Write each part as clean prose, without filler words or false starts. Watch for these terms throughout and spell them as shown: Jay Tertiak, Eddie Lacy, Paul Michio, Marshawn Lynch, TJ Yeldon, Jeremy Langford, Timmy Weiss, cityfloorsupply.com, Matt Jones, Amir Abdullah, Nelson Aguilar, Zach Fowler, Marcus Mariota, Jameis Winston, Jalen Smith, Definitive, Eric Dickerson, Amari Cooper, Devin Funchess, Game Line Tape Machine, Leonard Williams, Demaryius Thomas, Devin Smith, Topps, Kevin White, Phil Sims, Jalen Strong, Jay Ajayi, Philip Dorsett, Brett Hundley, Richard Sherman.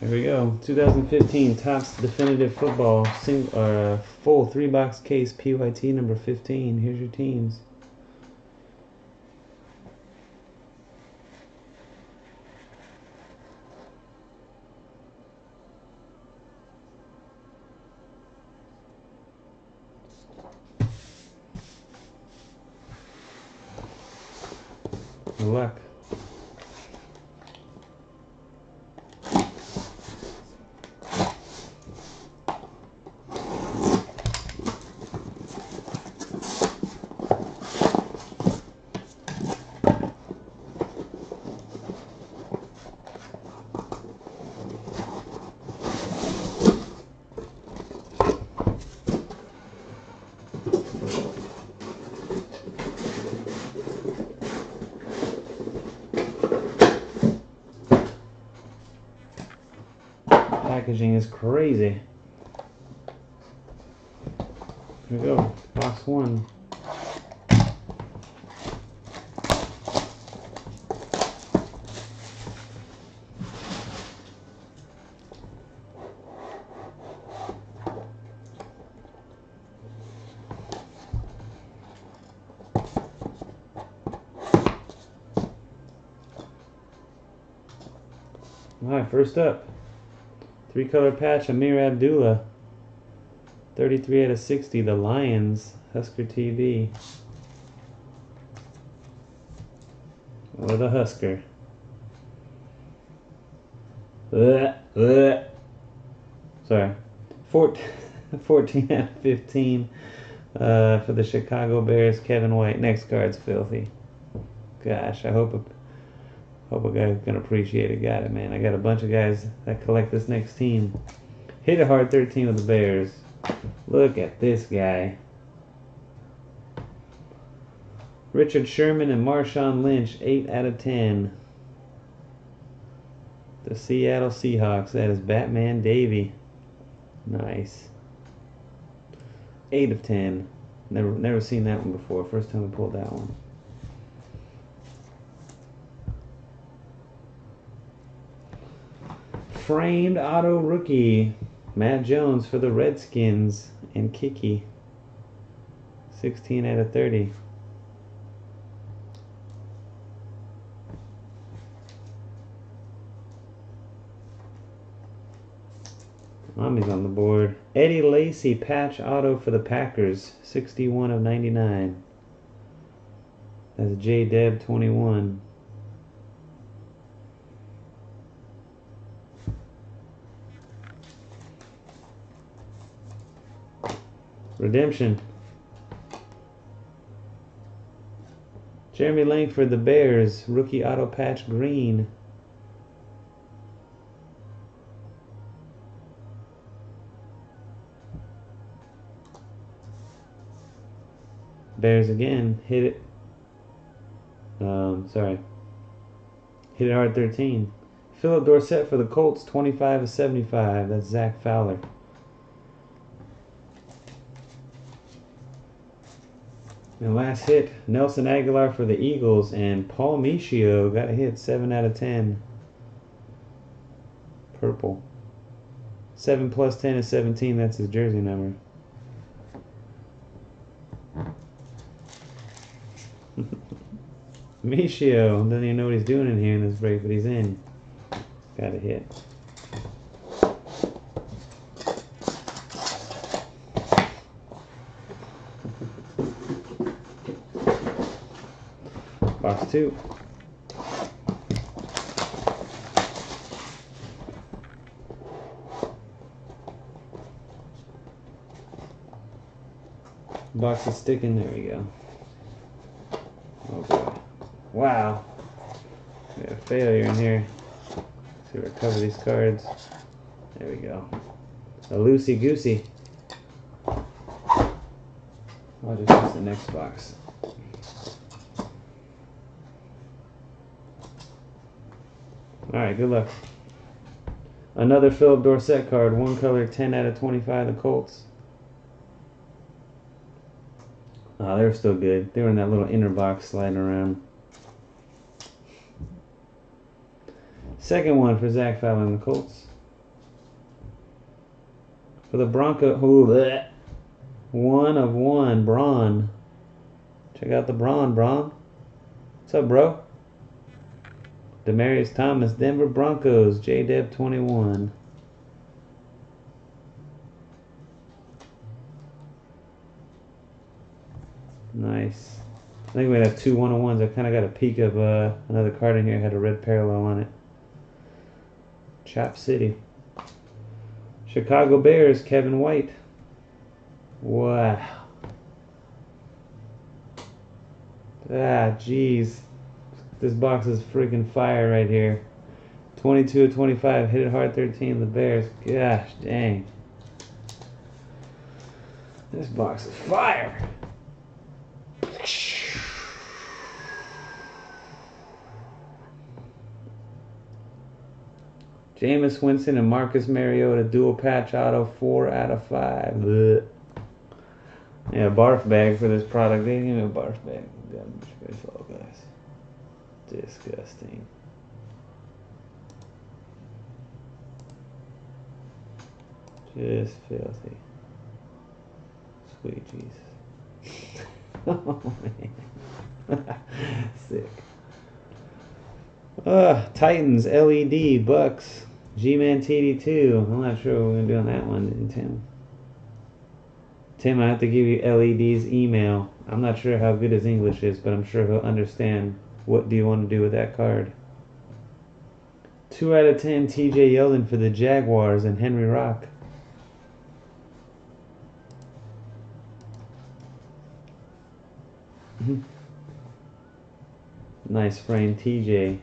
There we go. 2015 Topps Definitive Football full 3-box case PYT number 15. Here's your teams. Good luck. Packaging is crazy. Here we go, box one. All right, first up. 3-color patch, Amir Abdullah, 33/60, the Lions, Husker TV, or the Husker. Sorry, 14/15 for the Chicago Bears, Kevin White. Next card's filthy. Gosh, I hope a guy can appreciate it. Got it, man. I got a bunch of guys that collect this next team. Hit a hard 13 with the Bears. Look at this guy. Richard Sherman and Marshawn Lynch, 8/10. The Seattle Seahawks. That is Batman Davey. Nice. 8/10. Never seen that one before. First time I pulled that one. Framed auto rookie, Matt Jones for the Redskins and Kiki, 16/30. Mommy's on the board. Eddie Lacy patch auto for the Packers, 61/99. That's JDeb 21. Redemption. Jeremy Langford, the Bears, rookie auto patch green. Bears again. Hit it. Hit it hard 13. Philip Dorsett for the Colts, 25/75. That's Zach Fowler. And last hit, Nelson Aguilar for the Eagles, and Paul Michio got a hit, 7/10. Purple. 7+10 is 17, that's his jersey number. Michio doesn't even know what he's doing in here in this break, but he's in. Got a hit. Box two. Box is sticking. There we go. Oh boy! Wow. We got a failure in here. Let's recover these cards. There we go. A loosey goosey. I'll just use the next box. Alright, good luck. Another Philip Dorsett card. 1-color, 10/25, the Colts. Oh, they're still good. They were in that little inner box sliding around. Second one for Zach Fowler and the Colts. For the Broncos, one of one, Braun. Check out the Braun. What's up, bro? Demaryius Thomas, Denver Broncos, J-Deb 21. Nice. I think we have 2 1-of-ones. I kind of got a peek of another card in here. It had a red parallel on it. Chop City. Chicago Bears, Kevin White. Wow. Ah, jeez. This box is freaking fire right here. 22 of 25. Hit it hard. 13. The Bears. Gosh dang. This box is fire. Jameis Winston and Marcus Mariota, dual patch auto, 4 out of 5. Blech. Yeah, barf bag for this product. They didn't even have a barf bag. Guys. Disgusting. Just filthy. Sweet Jesus. Oh man. Sick. Titans, LED, Bucks, G-Man TD2. I'm not sure what we're going to do on that one, Tim. Tim, I have to give you LED's email. I'm not sure how good his English is, but I'm sure he'll understand. What do you want to do with that card? 2 out of 10, TJ Yeldon for the Jaguars and Henry Rock. Nice frame, TJ.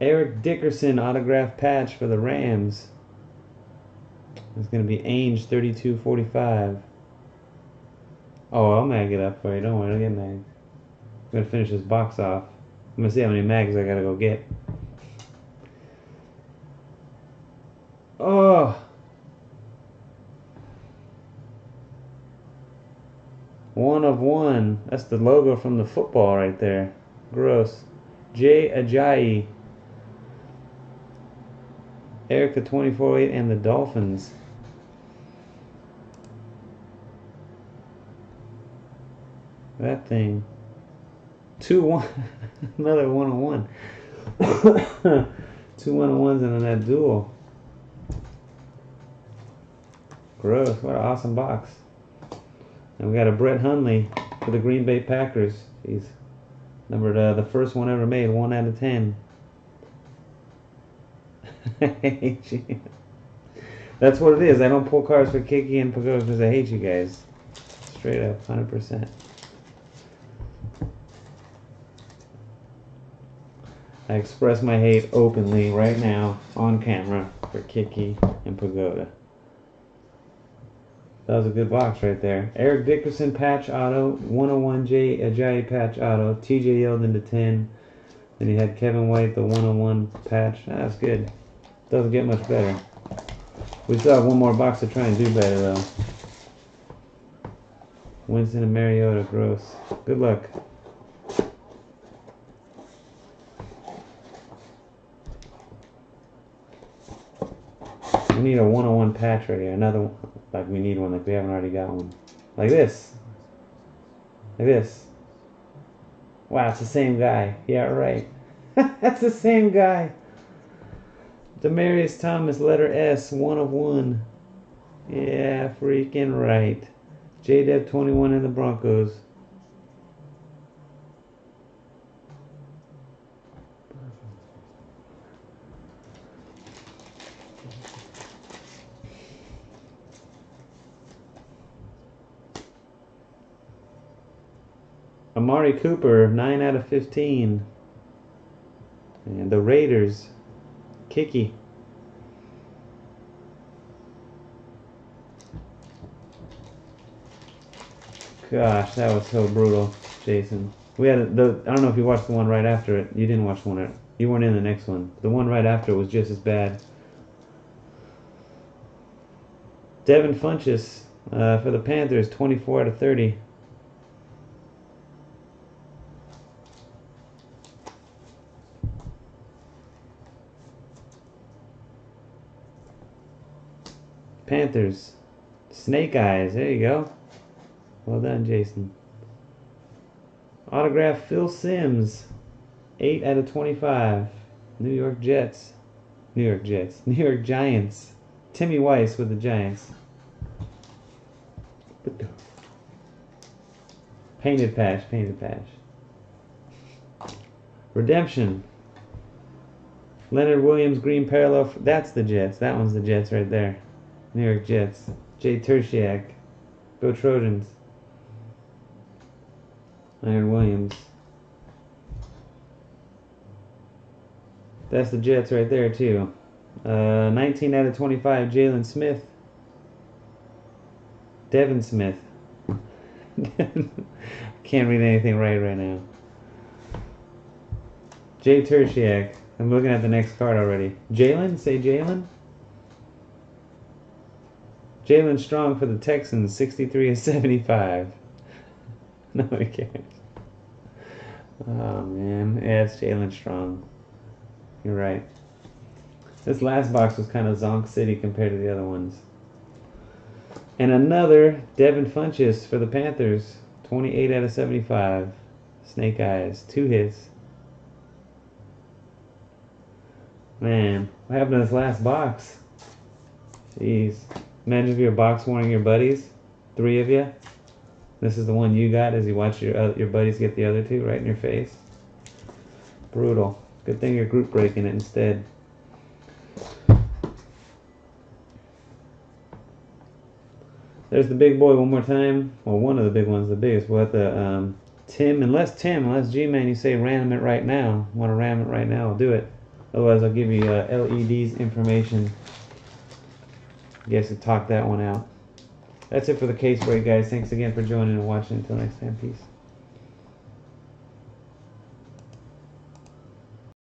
Eric Dickerson, autograph patch for the Rams. It's going to be Ainge, 32-45. Oh, I'll mag it up for you. Don't worry, I'll get magged. I'm going to finish this box off. I'm going to see how many mags I got to go get. Oh! One of one. That's the logo from the football right there. Gross. Jay Ajayi. Eric the 24-8 and the Dolphins. That thing. 2-1. Another 1-on-1. 2 1-on-ones and then that duel. Gross. What an awesome box. And we got a Brett Hundley for the Green Bay Packers. Jeez. Numbered the first one ever made. 1 out of 10. I hate you. That's what it is. I don't pull cards for Kiki and Pagoda because I hate you guys. Straight up, 100%. I express my hate openly right now on camera for Kiki and Pagoda. That was a good box right there. Eric Dickerson patch auto, 101 Jay Ajayi patch auto, TJ Yeldon to 10. Then you had Kevin White, the 101 patch. That's good. Doesn't get much better. We still have one more box to try and do better, though. Winston and Mariota, gross. Good luck. We need a 101 patch right here. Another one. Like, we need one. Like, we haven't already got one. Like this. Like this. Wow, it's the same guy. Yeah, right. That's the same guy. Demaryius Thomas, letter S, 1 of 1. Yeah, freaking right. J-Deb 21 and the Broncos. Amari Cooper, 9 out of 15. And the Raiders, Kiki. Gosh, that was so brutal, Jason. We had the, I don't know if you watched the one right after it. You didn't watch the one. You weren't in the next one. The one right after it was just as bad. Devin Funchess for the Panthers, 24 out of 30. Panthers. Snake Eyes. There you go. Well done, Jason. Autograph Phil Sims. 8/25. New York Giants. Timmy Weiss with the Giants. Painted patch. Redemption. Leonard Williams, green parallel. That's the Jets. That one's the Jets right there. New York Jets. Jay Tertiak. Go Trojans. Leonard Williams. That's the Jets right there, too. 19/25, Jalen Smith. Devin Smith. Can't read anything right now. Jay Tertiak. I'm looking at the next card already. Jalen? Say Jalen? Jalen Strong for the Texans, 63/75. Nobody cares. Oh, man. Yeah, it's Jalen Strong. You're right. This last box was kind of Zonk City compared to the other ones. And another Devin Funchess for the Panthers, 28/75. Snake Eyes, 2 hits. Man, what happened to this last box? Jeez. Imagine if you were box warning your buddies, 3 of you. This is the one you got as you watch your buddies get the other 2 right in your face. Brutal. Good thing you're group breaking it instead. There's the big boy one more time. Well, one of the big ones, the biggest. We'll have to, unless G-Man, you say ram it right now. Want to ram it right now, I'll do it. Otherwise, I'll give you LED's information. I guess I'll talk that one out. That's it for the case break, guys. Thanks again for joining and watching. Until next time, peace.